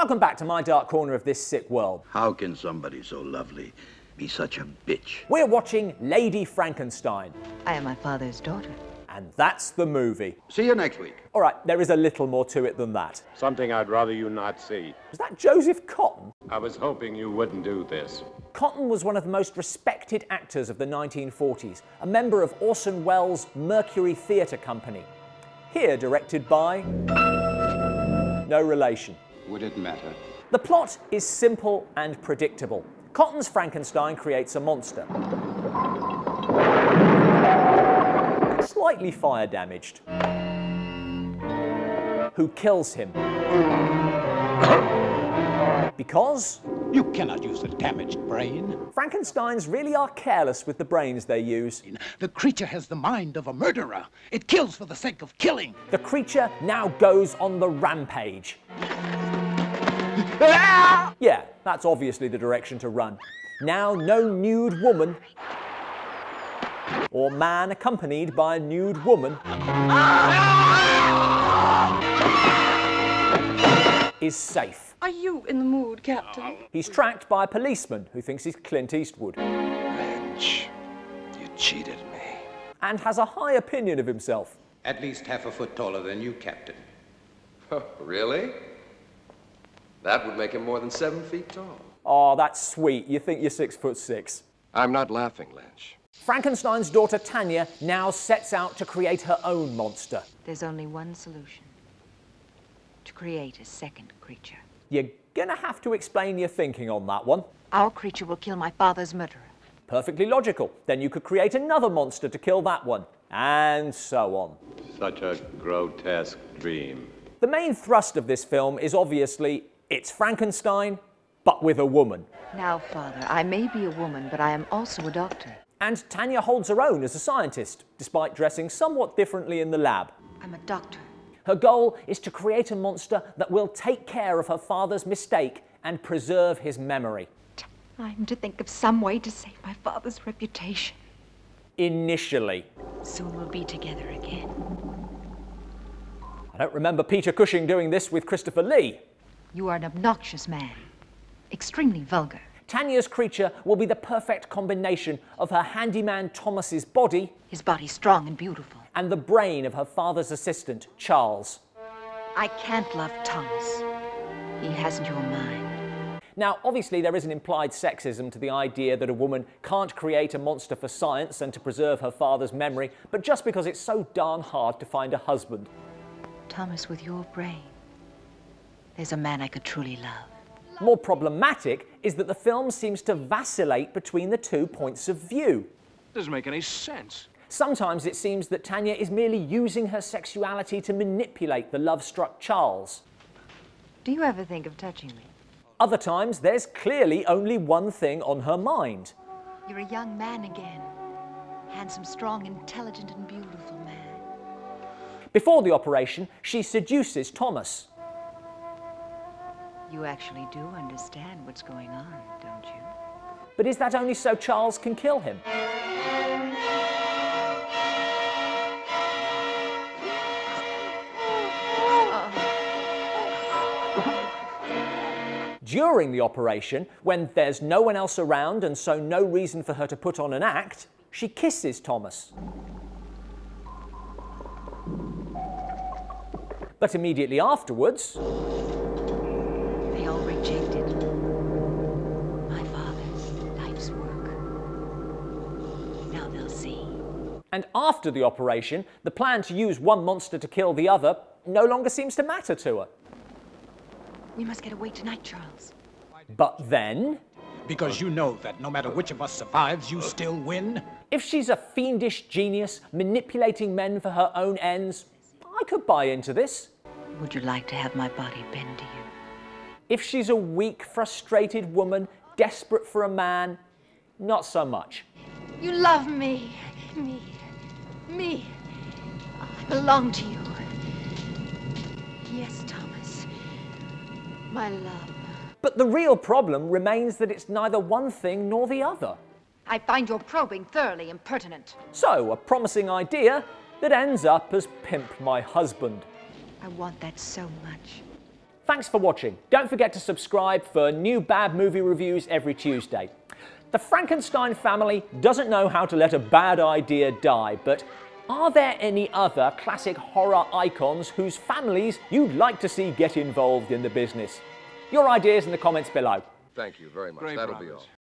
Welcome back to my dark corner of this sick world. How can somebody so lovely be such a bitch? We're watching Lady Frankenstein. I am my father's daughter. And that's the movie. See you next week. All right, there is a little more to it than that. Something I'd rather you not see. Was that Joseph Cotten? I was hoping you wouldn't do this. Cotten was one of the most respected actors of the 1940s, a member of Orson Welles' Mercury Theatre Company. Here directed by... no relation. Would it matter? The plot is simple and predictable. Cotten's Frankenstein creates a monster. Slightly fire damaged, who kills him. Because... you cannot use the damaged brain. Frankensteins really are careless with the brains they use. The creature has the mind of a murderer. It kills for the sake of killing. The creature now goes on the rampage. Yeah, that's obviously the direction to run. Now no nude woman or man accompanied by a nude woman is safe. Are you in the mood, Captain? He's tracked by a policeman who thinks he's Clint Eastwood. Wretch, you cheated me. And has a high opinion of himself. At least half a foot taller than you, Captain. Oh, really? That would make him more than 7 feet tall. Oh, that's sweet. You think you're 6'6". I'm not laughing, Lynch. Frankenstein's daughter Tanya now sets out to create her own monster. There's only one solution. To create a second creature. You're gonna have to explain your thinking on that one. Our creature will kill my father's murderer. Perfectly logical. Then you could create another monster to kill that one. And so on. Such a grotesque dream. The main thrust of this film is obviously, it's Frankenstein, but with a woman. Now, Father, I may be a woman, but I am also a doctor. And Tanya holds her own as a scientist, despite dressing somewhat differently in the lab. I'm a doctor. Her goal is to create a monster that will take care of her father's mistake and preserve his memory. Time to think of some way to save my father's reputation. Initially. Soon we'll be together again. I don't remember Peter Cushing doing this with Christopher Lee. You are an obnoxious man. Extremely vulgar. Tanya's creature will be the perfect combination of her handyman Thomas's body... his body strong and beautiful. ...and the brain of her father's assistant, Charles. I can't love Thomas. He hasn't your mind. Now, obviously, there is an implied sexism to the idea that a woman can't create a monster for science and to preserve her father's memory, but just because it's so darn hard to find a husband. Thomas, with your brain, there's a man I could truly love. More problematic is that the film seems to vacillate between the two points of view. Doesn't make any sense. Sometimes it seems that Tanya is merely using her sexuality to manipulate the love-struck Charles. Do you ever think of touching me? Other times, there's clearly only one thing on her mind. You're a young man again. Handsome, strong, intelligent and beautiful man. Before the operation, she seduces Thomas. You actually do understand what's going on, don't you? But is that only so Charles can kill him? During the operation, when there's no one else around and so no reason for her to put on an act, she kisses Thomas. But immediately afterwards... rejected my father's life's work. Now they'll see. And after the operation, the plan to use one monster to kill the other no longer seems to matter to her. We must get away tonight, Charles. But then... because you know that no matter which of us survives, you still win. If she's a fiendish genius manipulating men for her own ends, I could buy into this. Would you like to have my body bend to you? If she's a weak, frustrated woman, desperate for a man, not so much. You love me. Me. I belong to you. Yes, Thomas. My love. But the real problem remains that it's neither one thing nor the other. I find your probing thoroughly impertinent. So, a promising idea that ends up as Pimp My Husband. I want that so much. Thanks for watching. Don't forget to subscribe for new bad movie reviews every Tuesday. The Frankenstein family doesn't know how to let a bad idea die, but are there any other classic horror icons whose families you'd like to see get involved in the business? Your ideas in the comments below. Thank you very much. That'll be all.